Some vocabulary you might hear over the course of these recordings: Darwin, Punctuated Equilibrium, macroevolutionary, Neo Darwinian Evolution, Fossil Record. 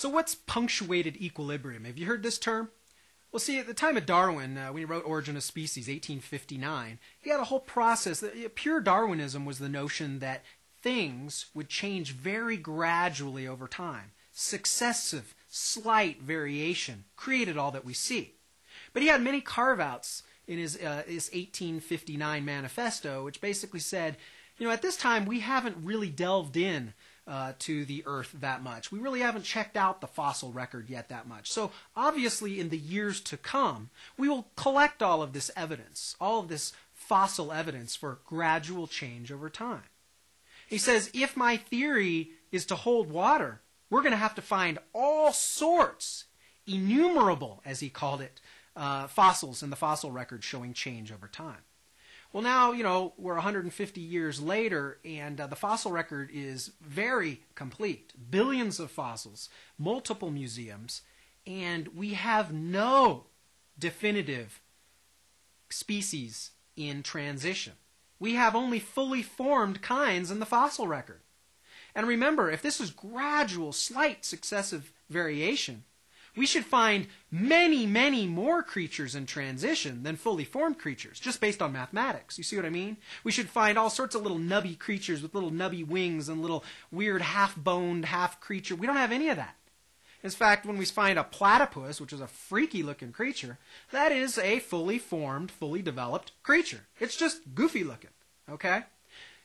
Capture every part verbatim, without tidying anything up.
So what's punctuated equilibrium? Have you heard this term? Well, see, at the time of Darwin, uh, when he wrote Origin of Species, eighteen fifty-nine, he had a whole process. Pure Darwinism was the notion that things would change very gradually over time. Successive, slight variation created all that we see. But he had many carve-outs in his, uh, his eighteen fifty-nine manifesto, which basically said, you know, at this time we haven't really delved in Uh, to the Earth that much. We really haven't checked out the fossil record yet that much. So obviously in the years to come, we will collect all of this evidence, all of this fossil evidence for gradual change over time. He says, if my theory is to hold water, we're going to have to find all sorts, innumerable, as he called it, uh, fossils in the fossil record showing change over time. Well, now, you know, we're one hundred fifty years later, and uh, the fossil record is very complete. Billions of fossils, multiple museums, and we have no definitive species in transition. We have only fully formed kinds in the fossil record. And remember, if this is gradual, slight, successive variation, we should find many, many more creatures in transition than fully formed creatures, just based on mathematics. You see what I mean? We should find all sorts of little nubby creatures with little nubby wings and little weird half-boned, half-creature. We don't have any of that. In fact, when we find a platypus, which is a freaky-looking creature, that is a fully formed, fully developed creature. It's just goofy-looking, okay?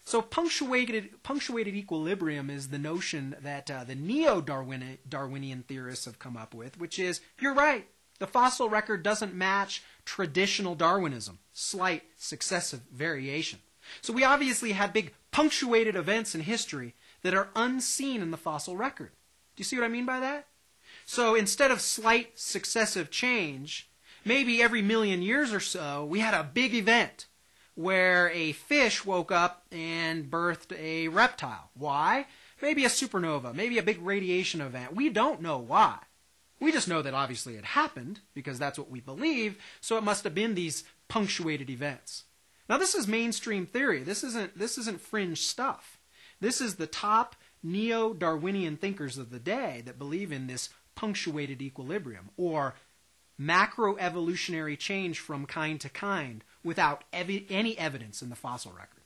So punctuated, punctuated equilibrium is the notion that uh, the Neo Darwinian Darwinian theorists have come up with, which is, you're right, the fossil record doesn't match traditional Darwinism, slight successive variation. So we obviously have big punctuated events in history that are unseen in the fossil record. Do you see what I mean by that? So instead of slight successive change, maybe every million years or so, we had a big event where a fish woke up and birthed a reptile. Why? Maybe a supernova, maybe a big radiation event. We don't know why. We just know that obviously it happened because that's what we believe, so it must have been these punctuated events. Now this is mainstream theory. This isn't, this isn't fringe stuff. This is the top neo-Darwinian thinkers of the day that believe in this punctuated equilibrium, or macroevolutionary change from kind to kind without ev- any evidence in the fossil record.